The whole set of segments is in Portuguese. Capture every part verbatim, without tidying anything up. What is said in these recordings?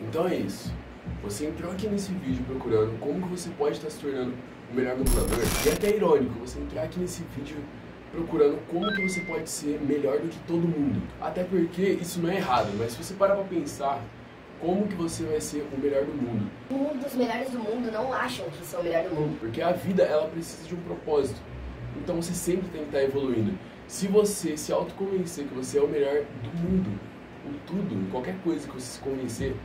Então é isso, você entrou aqui nesse vídeo procurando como que você pode estar se tornando o melhor dublador, e é até irônico você entrar aqui nesse vídeo procurando como que você pode ser melhor do que todo mundo, até porque isso não é errado, mas se você parar pra pensar, como que você vai ser o melhor do mundo? Os melhores do mundo não acham que são o melhor do mundo. Porque a vida, ela precisa de um propósito, então você sempre tem que estar evoluindo. Se você se autoconvencer que você é o melhor do mundo, em tudo, em qualquer coisa que você se convencer,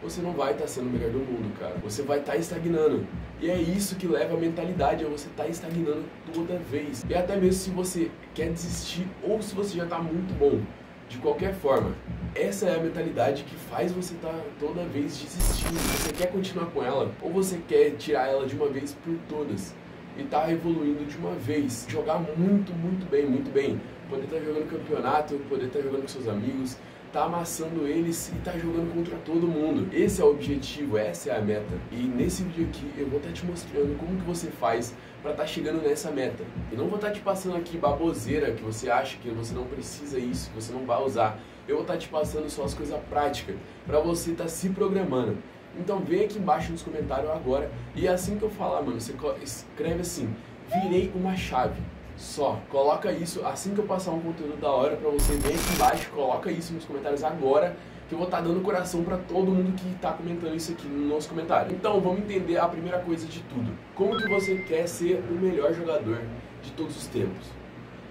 você não vai estar sendo o melhor do mundo, cara. Você vai estar estagnando. E é isso que leva a mentalidade, é você estar estagnando toda vez. E até mesmo se você quer desistir ou se você já está muito bom. De qualquer forma, essa é a mentalidade que faz você estar toda vez desistindo. Você quer continuar com ela ou você quer tirar ela de uma vez por todas e estar evoluindo de uma vez. Jogar muito, muito bem, muito bem. Poder estar jogando campeonato, poder estar jogando com seus amigos, tá amassando eles e tá jogando contra todo mundo. Esse é o objetivo, essa é a meta. E nesse vídeo aqui eu vou estar tá te mostrando como que você faz para estar tá chegando nessa meta. Eu não vou estar tá te passando aqui baboseira que você acha que você não precisa isso, que você não vai usar. Eu vou estar tá te passando só as coisas práticas para você estar tá se programando. Então vem aqui embaixo nos comentários agora e assim que eu falar, mano, você escreve assim: virei uma chave. Só, coloca isso, assim que eu passar um conteúdo da hora pra você, vem aqui embaixo, coloca isso nos comentários agora, que eu vou estar dando coração pra todo mundo que tá comentando isso aqui nos comentários. Então, vamos entender a primeira coisa de tudo. Como que você quer ser o melhor jogador de todos os tempos?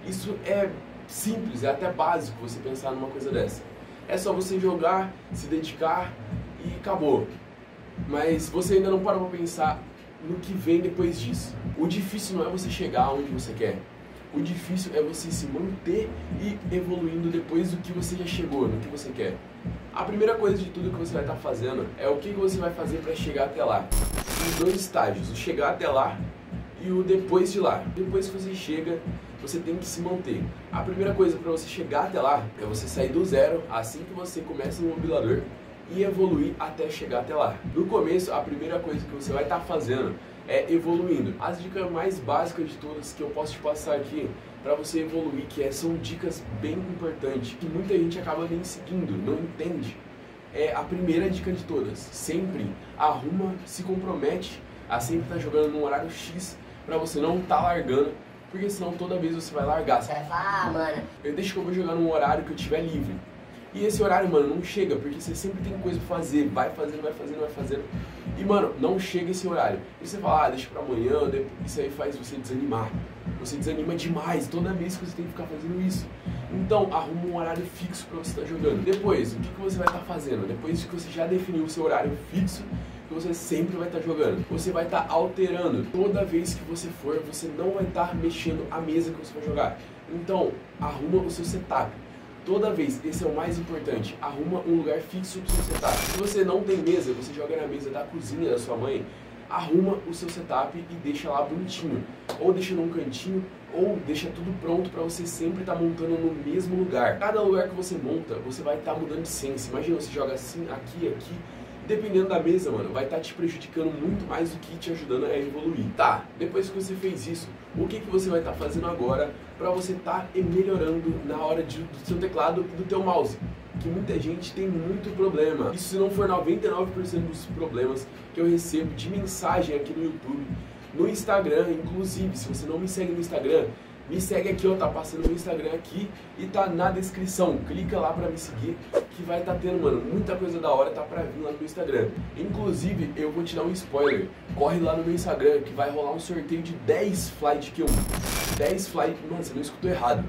Isso é simples, é até básico você pensar numa coisa dessa. É só você jogar, se dedicar e acabou. Mas você ainda não para pra pensar no que vem depois disso. O difícil não é você chegar onde você quer. O difícil é você se manter e evoluindo depois do que você já chegou, no que você quer. A primeira coisa de tudo que você vai estar fazendo é o que você vai fazer para chegar até lá. Os dois estágios, o chegar até lá e o depois de lá. Depois que você chega, você tem que se manter. A primeira coisa para você chegar até lá é você sair do zero assim que você começa no mobilador e evoluir até chegar até lá. No começo, a primeira coisa que você vai estar fazendo é evoluindo. As dicas mais básicas de todas que eu posso te passar aqui para você evoluir, que é, são dicas bem importantes, que muita gente acaba nem seguindo, não entende. É a primeira dica de todas. Sempre arruma, se compromete a sempre estar jogando num horário X para você não estar largando, porque senão toda vez você vai largar. Você vai falar, ah, mano, eu deixo que eu vou jogar num horário que eu tiver livre. E esse horário, mano, não chega, porque você sempre tem coisa pra fazer, vai fazendo, vai fazendo, vai fazendo. E, mano, não chega esse horário. E você fala, ah, deixa pra amanhã, isso aí faz você desanimar. Você desanima demais toda vez que você tem que ficar fazendo isso. Então, arruma um horário fixo pra você estar jogando. Depois, o que, que você vai estar fazendo? Depois que você já definiu o seu horário fixo, que você sempre vai estar jogando, você vai estar alterando. Toda vez que você for, você não vai estar mexendo a mesa que você vai jogar. Então, arruma o seu setup. Toda vez, esse é o mais importante, arruma um lugar fixo para o seu setup. Se você não tem mesa, você joga na mesa da cozinha da sua mãe, arruma o seu setup e deixa lá bonitinho. Ou deixa num cantinho, ou deixa tudo pronto para você sempre estar tá montando no mesmo lugar. Cada lugar que você monta, você vai estar tá mudando de senso. Imagina, você joga assim, aqui, aqui. Dependendo da mesa, mano, vai estar tá te prejudicando muito mais do que te ajudando a evoluir. Tá, depois que você fez isso, o que, que você vai estar tá fazendo agora para você estar tá melhorando na hora de, do seu teclado e do teu mouse? Que muita gente tem muito problema. Isso se não for noventa e nove por cento dos problemas que eu recebo de mensagem aqui no YouTube, no Instagram, inclusive, se você não me segue no Instagram, me segue aqui, ó, tá passando no Instagram aqui e tá na descrição. Clica lá pra me seguir que vai tá tendo, mano, muita coisa da hora tá pra vir lá no meu Instagram. Inclusive, eu vou te dar um spoiler. Corre lá no meu Instagram que vai rolar um sorteio de dez Flight Q um. dez Flight... Mano, você não escutou errado.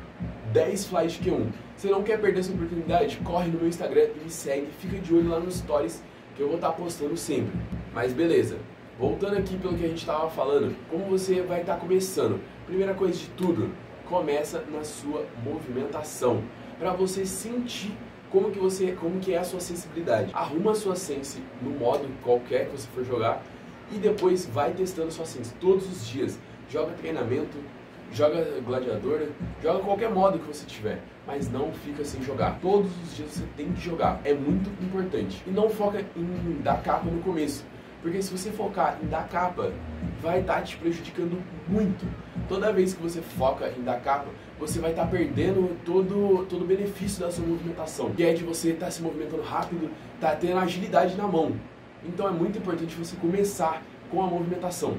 dez Flight Q um. Você não quer perder essa oportunidade? Corre no meu Instagram e me segue. Fica de olho lá nos stories que eu vou tá postando sempre. Mas beleza. Voltando aqui pelo que a gente estava falando, como você vai estar tá começando? Primeira coisa de tudo, começa na sua movimentação, para você sentir como que, você, como que é a sua sensibilidade. Arruma a sua sense no modo qualquer que você for jogar e depois vai testando a sua sense todos os dias. Joga treinamento, joga gladiadora, joga qualquer modo que você tiver, mas não fica sem jogar. Todos os dias você tem que jogar, é muito importante. E não foca em dar capa no começo. Porque se você focar em dar capa, vai estar tá te prejudicando muito. Toda vez que você foca em dar capa, você vai estar tá perdendo todo, todo o benefício da sua movimentação. Que é de você estar tá se movimentando rápido, estar tá tendo agilidade na mão. Então é muito importante você começar com a movimentação,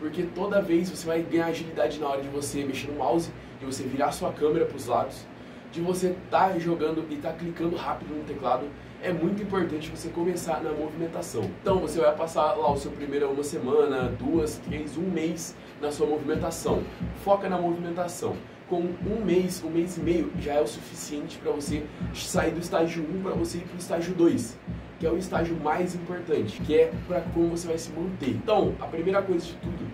porque toda vez você vai ganhar agilidade na hora de você mexer no mouse, de você virar sua câmera para os lados, de você estar tá jogando e estar tá clicando rápido no teclado. É muito importante você começar na movimentação. Então você vai passar lá o seu primeiro uma semana, duas, três, um mês na sua movimentação. Foca na movimentação. Com um mês, um mês e meio já é o suficiente para você sair do estágio um para você ir para o estágio dois, que é o estágio mais importante, que é para como você vai se manter. Então, a primeira coisa de tudo,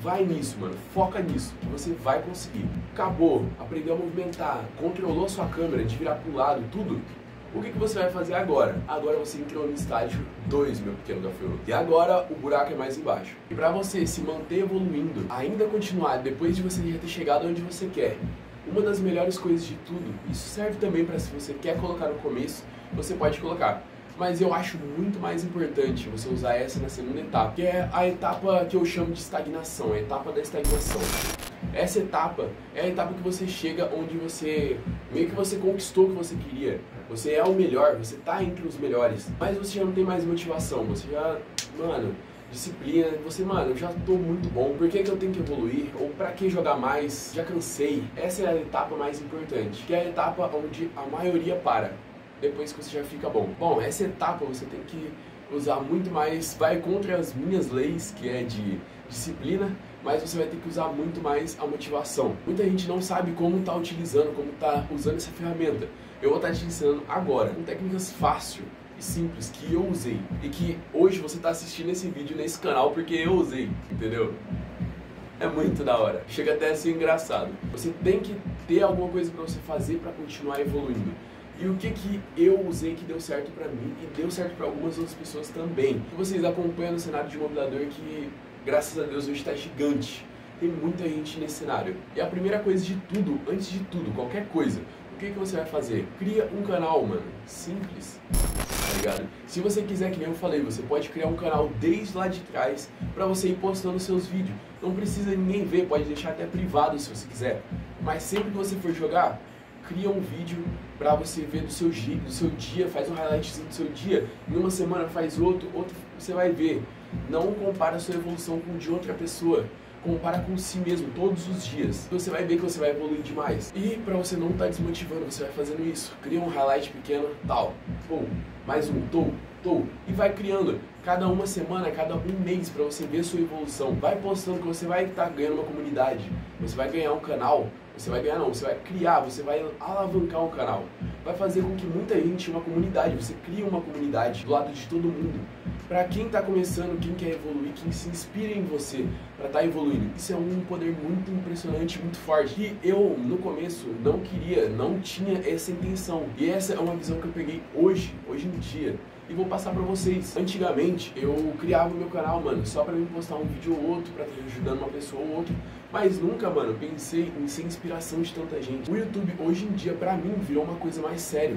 vai nisso, mano. Foca nisso, que você vai conseguir. Acabou, aprendeu a movimentar, controlou a sua câmera, de virar para o lado, tudo. O que, que você vai fazer agora? Agora você entrou no estágio dois, meu pequeno gafanhoto. E agora o buraco é mais embaixo. E pra você se manter evoluindo, ainda continuar depois de você já ter chegado onde você quer, uma das melhores coisas de tudo, isso serve também pra se você quer colocar no começo, você pode colocar. Mas eu acho muito mais importante você usar essa na segunda etapa, que é a etapa que eu chamo de estagnação, a etapa da estagnação. Essa etapa é a etapa que você chega onde você, meio que você conquistou o que você queria. Você é o melhor, você tá entre os melhores, mas você já não tem mais motivação, você já, mano, disciplina, você, mano, eu já tô muito bom, por que que eu tenho que evoluir? Ou pra que jogar mais? Já cansei. Essa é a etapa mais importante, que é a etapa onde a maioria para, depois que você já fica bom. Bom, essa etapa você tem que usar muito mais, vai contra as minhas leis, que é de disciplina, mas você vai ter que usar muito mais a motivação. Muita gente não sabe como tá utilizando, como tá usando essa ferramenta. Eu vou estar te ensinando agora, com técnicas fácil e simples que eu usei e que hoje você tá assistindo esse vídeo nesse canal porque eu usei, entendeu? É muito da hora, chega até a ser engraçado. Você tem que ter alguma coisa para você fazer para continuar evoluindo. E o que que eu usei que deu certo pra mim e deu certo pra algumas outras pessoas também. Vocês acompanham no cenário de mobilador que, graças a Deus, hoje tá gigante. Tem muita gente nesse cenário. E a primeira coisa de tudo, antes de tudo, qualquer coisa, o que que você vai fazer? Cria um canal, mano. Simples, tá ligado? Se você quiser, que nem eu falei, você pode criar um canal desde lá de trás pra você ir postando seus vídeos. Não precisa ninguém ver, pode deixar até privado se você quiser. Mas sempre que você for jogar, cria um vídeo pra você ver do seu, do seu dia, faz um highlightzinho do seu dia, em uma semana faz outro, outro você vai ver. Não compara a sua evolução com de outra pessoa, compara com si mesmo todos os dias. Você vai ver que você vai evoluir demais. E pra você não estar desmotivando, você vai fazendo isso. Cria um highlight pequeno, tal, pum, mais um, tou, tou, e vai criando. Cada uma semana, cada um mês, pra você ver a sua evolução. Vai postando que você vai estar ganhando uma comunidade, você vai ganhar um canal. Você vai ganhar não, você vai criar, você vai alavancar o canal. Vai fazer com que muita gente, uma comunidade, você cria uma comunidade do lado de todo mundo. Pra quem tá começando, quem quer evoluir, quem se inspira em você pra tá evoluindo. Isso é um poder muito impressionante, muito forte. E eu, no começo, não queria, não tinha essa intenção. E essa é uma visão que eu peguei hoje, hoje em dia. E vou passar pra vocês. Antigamente, eu criava o meu canal, mano, só pra mim postar um vídeo ou outro, pra estar ajudando uma pessoa ou outra. Mas nunca, mano, pensei em ser inspiração de tanta gente. O YouTube, hoje em dia, pra mim, virou uma coisa mais séria.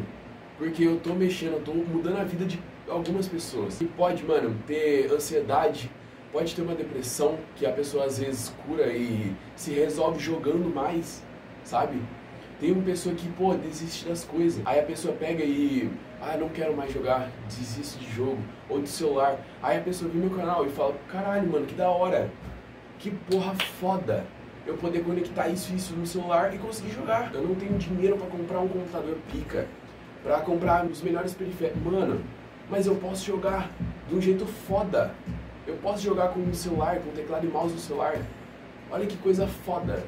Porque eu tô mexendo, eu tô mudando a vida de algumas pessoas. E pode, mano, ter ansiedade, pode ter uma depressão, que a pessoa às vezes cura e se resolve jogando mais, sabe? Tem uma pessoa que, pô, desiste das coisas. Aí a pessoa pega e... ah, não quero mais jogar, desisto de jogo ou de celular. Aí a pessoa vê meu canal e fala, caralho, mano, que da hora. Que porra foda eu poder conectar isso e isso no celular e conseguir jogar. Eu não tenho dinheiro pra comprar um computador pica, pra comprar os melhores periféricos. Mano, mas eu posso jogar de um jeito foda. Eu posso jogar com um celular, com teclado e mouse no celular. Olha que coisa foda.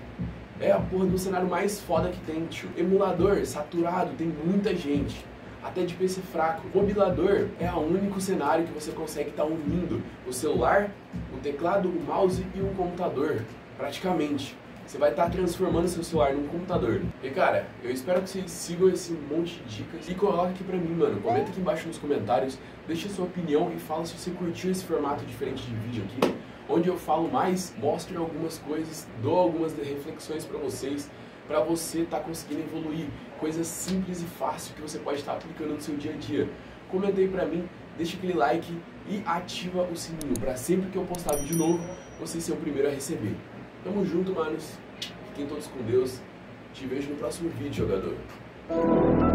É a porra do cenário mais foda que tem, tio. Emulador saturado, tem muita gente. Até de P C fraco. Mobilador é o único cenário que você consegue estar unindo o celular, o teclado, o mouse e o computador. Praticamente. Você vai estar transformando seu celular num computador. E cara, eu espero que vocês sigam esse monte de dicas. E coloca aqui pra mim, mano. Comenta aqui embaixo nos comentários. Deixa sua opinião e fala se você curtiu esse formato diferente de vídeo aqui, onde eu falo mais, mostro algumas coisas, dou algumas reflexões pra vocês, pra você estar tá conseguindo evoluir, coisas simples e fácil que você pode estar tá aplicando no seu dia a dia. Comenta aí pra mim, deixa aquele like e ativa o sininho pra sempre que eu postar vídeo novo, você ser o primeiro a receber. Tamo junto, manos. Fiquem todos com Deus. Te vejo no próximo vídeo, jogador.